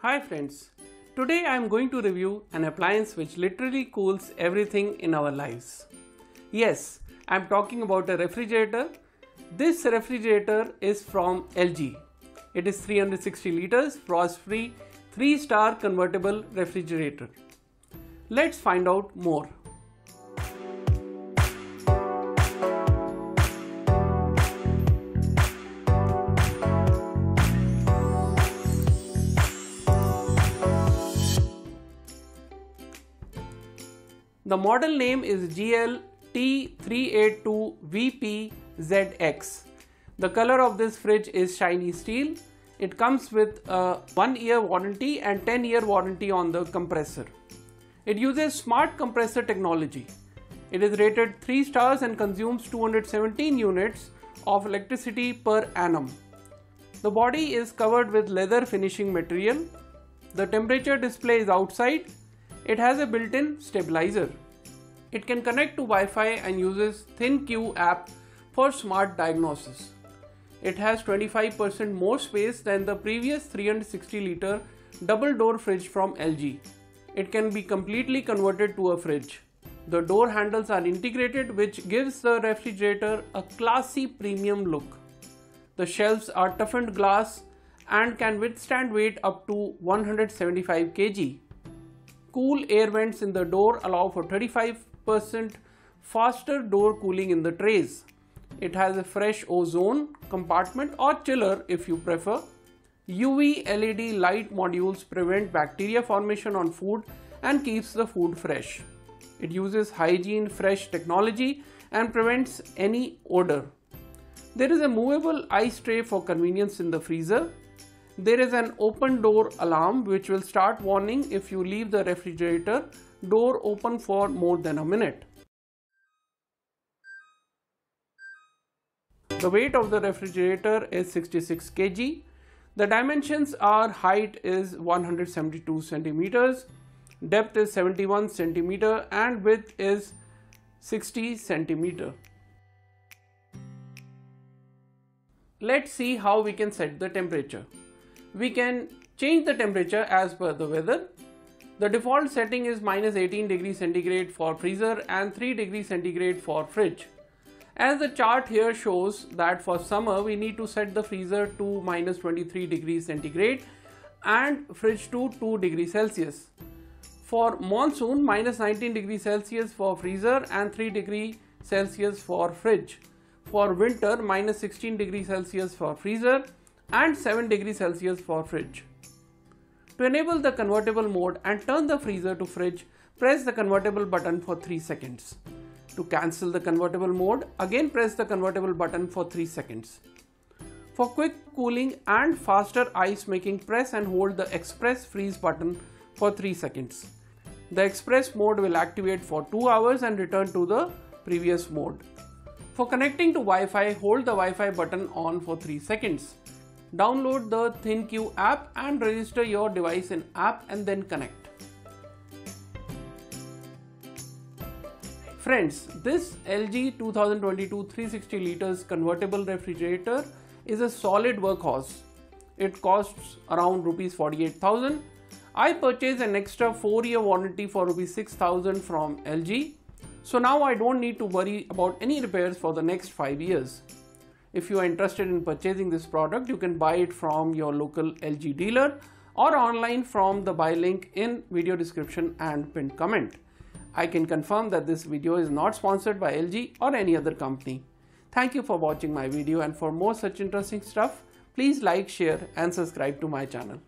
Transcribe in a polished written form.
Hi friends, today I am going to review an appliance which literally cools everything in our lives. Yes, I am talking about a refrigerator. This refrigerator is from LG. It is 360 liters, frost-free, 3-star convertible refrigerator. Let's find out more. The model name is GL-T382VPZX. The color of this fridge is shiny steel. It comes with a 1-year warranty and 10-year warranty on the compressor. It uses smart compressor technology. It is rated 3 stars and consumes 217 units of electricity per annum. The body is covered with leather finishing material. The temperature display is outside. It has a built-in stabilizer. It can connect to Wi-Fi and uses ThinQ app for smart diagnosis. It has 25% more space than the previous 360 liter double door fridge from LG. It can be completely converted to a fridge. The door handles are integrated, which gives the refrigerator a classy premium look. The shelves are toughened glass and can withstand weight up to 175 kg. Cool air vents in the door allow for 35% faster door cooling in the trays. It has a fresh ozone compartment or chiller if you prefer. UV LED light modules prevent bacteria formation on food and keeps the food fresh. It uses hygiene fresh technology and prevents any odor. There is a movable ice tray for convenience in the freezer. There is an open door alarm which will start warning if you leave the refrigerator door open for more than a minute. The weight of the refrigerator is 66 kg. The dimensions are height is 172 centimeters, depth is 71 centimeter and width is 60 centimeter. Let's see how we can set the temperature. We can change the temperature as per the weather. The default setting is -18°C for freezer and 3°C for fridge. As the chart here shows that for summer we need to set the freezer to -23°C and fridge to 2°C. For monsoon, -19°C for freezer and 3°C for fridge. For winter, -16°C for freezer and 7°C for fridge. To enable the convertible mode and turn the freezer to fridge, press the convertible button for 3 seconds. To cancel the convertible mode, again press the convertible button for 3 seconds. For quick cooling and faster ice making, press and hold the express freeze button for 3 seconds. The express mode will activate for 2 hours and return to the previous mode. For connecting to Wi-Fi, hold the Wi-Fi button on for 3 seconds. Download the ThinQ app and register your device in app and then connect. Friends, this LG 2022 360 liters convertible refrigerator is a solid workhorse. It costs around ₹48,000. I purchased an extra 4-year warranty for ₹6,000 from LG. So now I don't need to worry about any repairs for the next 5 years. If you are interested in purchasing this product, you can buy it from your local LG dealer or online from the buy link in video description and pinned comment. I can confirm that this video is not sponsored by LG or any other company. Thank you for watching my video, and for more such interesting stuff, please like, share and subscribe to my channel.